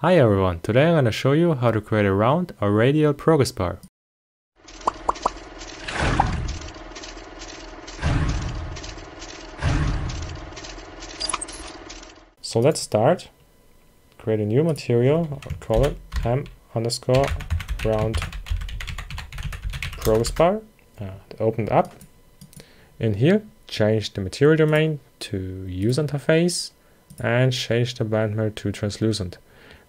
Hi everyone, today I'm going to show you how to create a round or radial progress bar. So let's start. Create a new material, call it m_round progress bar. Open it up. In here, change the material domain to user interface and change the blend mode to translucent.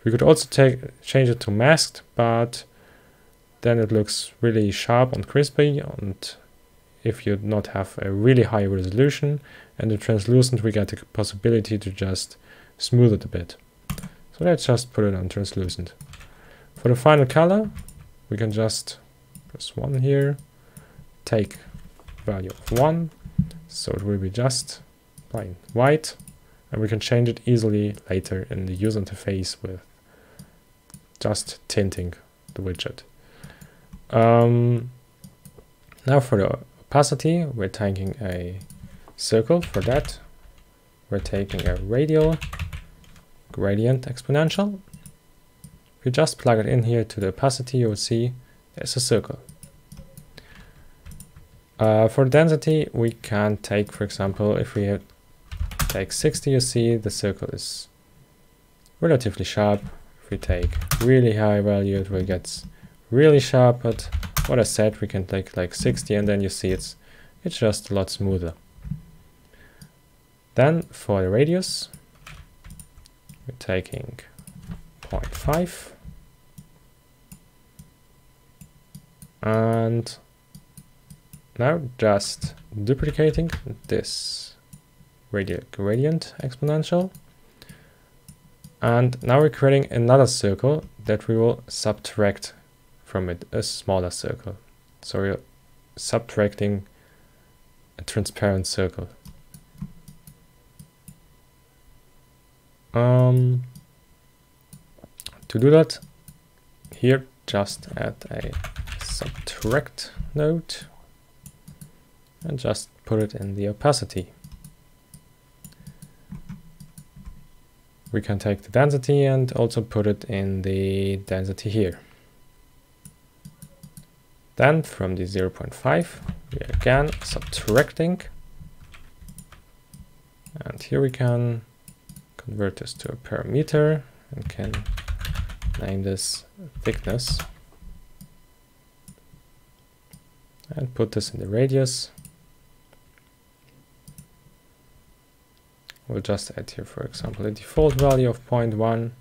We could also change it to masked, but then it looks really sharp and crispy, and if you not have a really high resolution, and the translucent, we get the possibility to just smooth it a bit. So let's just put it on translucent. For the final color, we can just press 1 here, take value of 1, so it will be just plain white, and we can change it easily later in the user interface with just tinting the widget. Now for the opacity, we're taking a circle. For that, we're taking a radial gradient exponential. If you just plug it in here to the opacity, you will see there's a circle. For density, we can take, for example, if we take 60, you see the circle is relatively sharp. If we take really high value, it will get really sharp, but what I said, we can take like 60 and then you see it's just a lot smoother. Then for the radius, we're taking 0.5 and now just duplicating this radial gradient exponential, and now we're creating another circle that we will subtract from it, a smaller circle. So we're subtracting a transparent circle. To do that, here just add a subtract node and just put it in the opacity. We can take the density and also put it in the density here. Then from the 0.5, we are again subtracting. And here we can convert this to a parameter and can name this thickness. And put this in the radius. We'll just add here, for example, a default value of 0.1.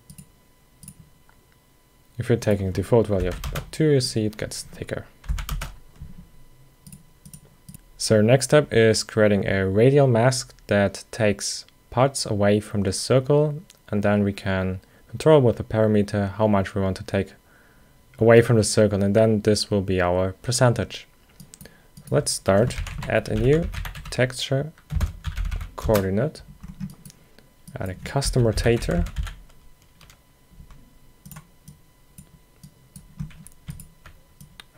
If you're taking a default value of 0.2, you see it gets thicker. So next step is creating a radial mask that takes parts away from this circle, and then we can control with the parameter how much we want to take away from the circle, and then this will be our percentage. Let's start, add a new texture coordinate. Add a custom rotator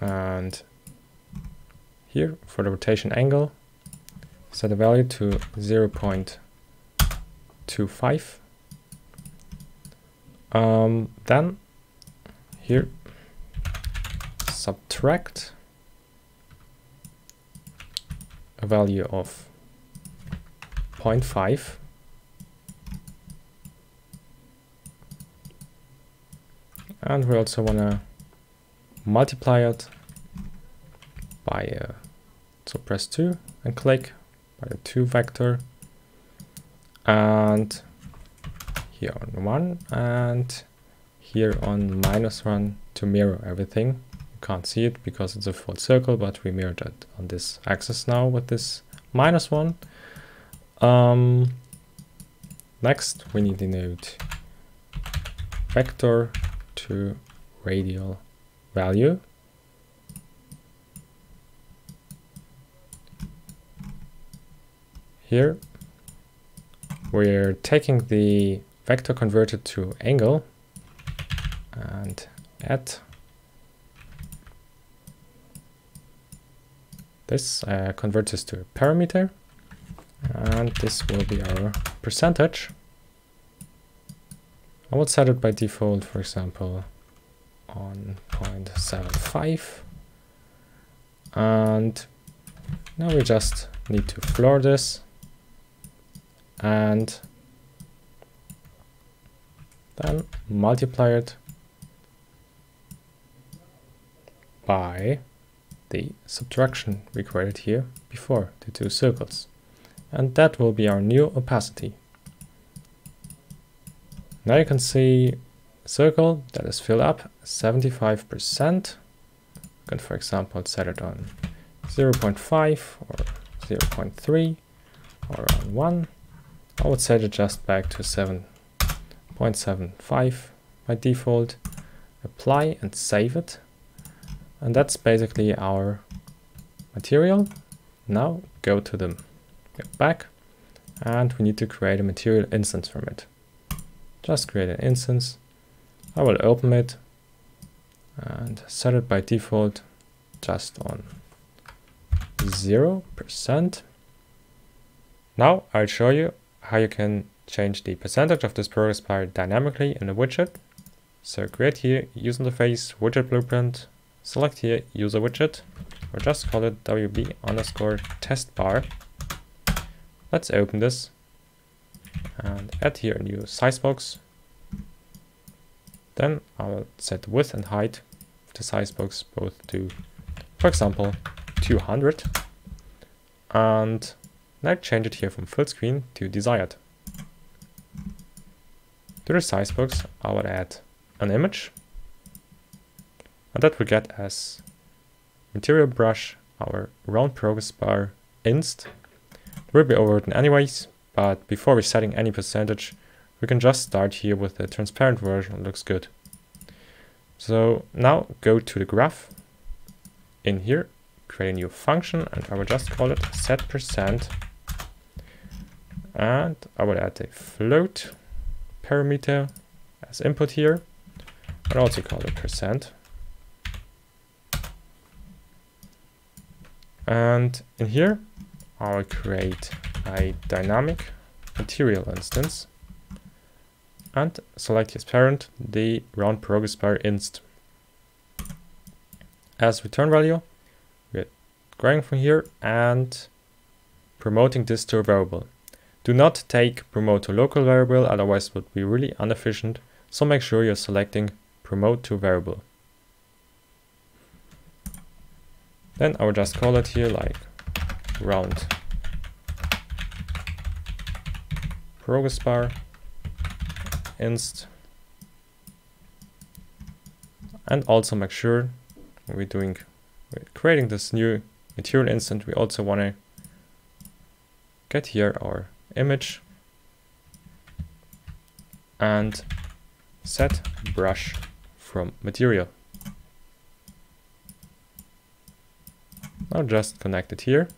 and here for the rotation angle set a value to 0.25. Then here subtract a value of 0.5. And we also want to multiply it by so press 2 and click by the 2 vector, and here on 1 and here on -1 to mirror everything. You can't see it because it's a full circle, but we mirrored it on this axis now with this -1. Next we need the node Vector to radial value, here we're taking the vector converted to angle and add this, converts this to a parameter, and this will be our percentage. I would set it by default, for example, on 0.75. And now we just need to floor this, and then multiply it by the subtraction we created here before, the two circles. And that will be our new opacity. Now you can see a circle that is filled up 75%. You can, for example, set it on 0.5 or 0.3 or on 1. I would set it just back to 7.75 by default. Apply and save it. And that's basically our material. Now go to the back, and we need to create a material instance from it. Just create an instance. I will open it and set it by default just on 0%. Now I'll show you how you can change the percentage of this progress bar dynamically in a widget. So create here user interface widget blueprint, select here user widget, or just call it wb_test_bar. Let's open this and add here a new size box. Then I will set the width and height of the size box both to, for example, 200. And now change it here from full screen to desired. To the size box, I will add an image, and that we get as material brush our round progress bar inst. It will be overwritten anyways, but before we're setting any percentage, we can just start here with the transparent version. It looks good. So now go to the graph. In here, create a new function, and I will just call it setPercent. And I will add a float parameter as input here, and also call it percent. And in here, I will create a dynamic material instance and select as parent the round progress bar inst. As return value, we're going from here and promoting this to a variable. Do not take promote to local variable, otherwise it would be really inefficient, so make sure you're selecting promote to variable. Then I will just call it here like round progress bar inst, and also make sure when we're creating this new material instance, we also want to get here our image and set brush from material. Now just connect it here.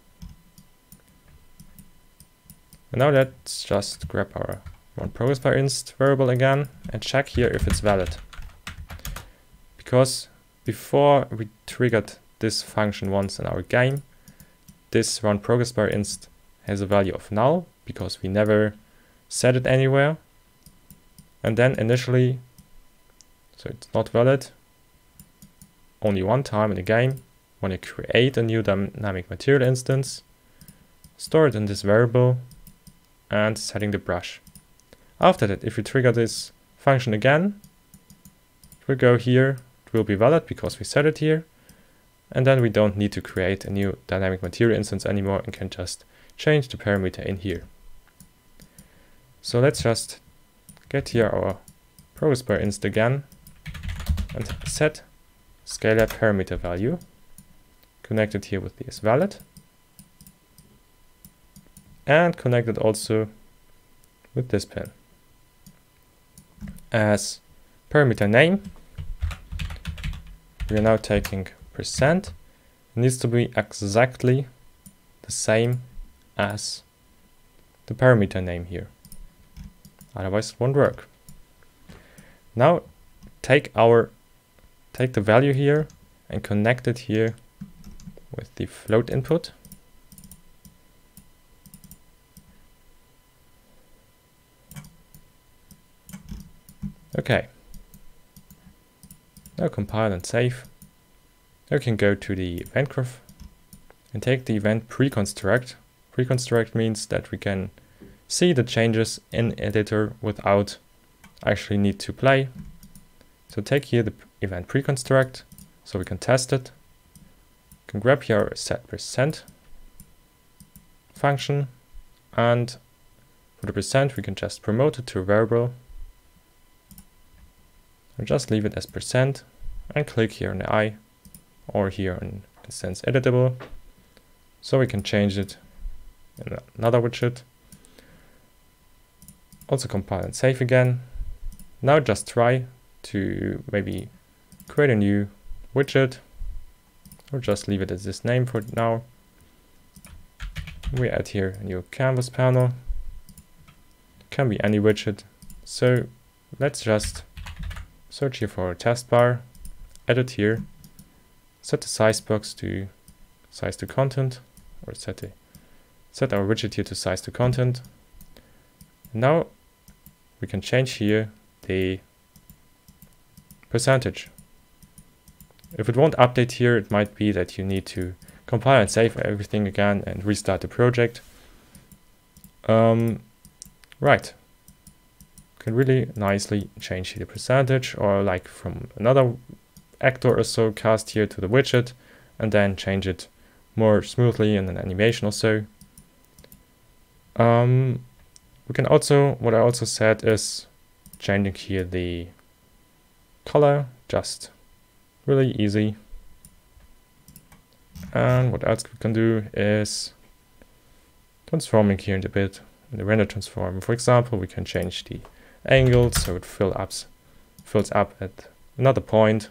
And now let's just grab our roundProgressBarInst variable again and check here if it's valid. Because before we triggered this function once in our game, this roundProgressBarInst has a value of null because we never set it anywhere. And then initially, so it's not valid, only one time in the game, when you create a new dynamic material instance, store it in this variable, and setting the brush. After that, if we trigger this function again, it will go here, it will be valid because we set it here, and then we don't need to create a new dynamic material instance anymore and can just change the parameter in here. So let's just get here our progress bar inst again and set scalar parameter value, connected here with the is valid, and connect it also with this pin. As parameter name, we are now taking percent. It needs to be exactly the same as the parameter name here. Otherwise it won't work. Now take the value here and connect it here with the float input. Okay. Now compile and save. Now we can go to the event graph and take the event pre-construct. Pre-construct means that we can see the changes in editor without actually need to play. So take here the event pre-construct so we can test it. We can grab here a set% function, and for the percent we can just promote it to a variable. We'll just leave it as percent and click here on the I, or here on instance editable, so we can change it in another widget. Also compile and save again. Now just try to maybe create a new widget, or just leave it as this name for now. We add here a new canvas panel. It can be any widget. So let's just search here for a test bar, edit here, set the size box to size to content, or set our widget here to size to content. Now we can change here the percentage. If it won't update here, it might be that you need to compile and save everything again and restart the project. Right. Can really nicely change the percentage, or like from another actor or so, cast here to the widget and then change it more smoothly in an animation or so. We can also, what I also said is changing here the color, just really easy. And what else we can do is transforming here in a bit, in the render transform. For example, we can change the angle so it fills up at another point.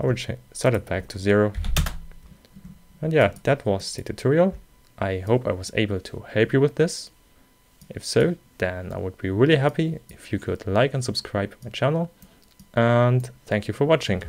I will set it back to 0. And yeah, that was the tutorial. I hope I was able to help you with this. If so, then I would be really happy if you could like and subscribe my channel. And thank you for watching.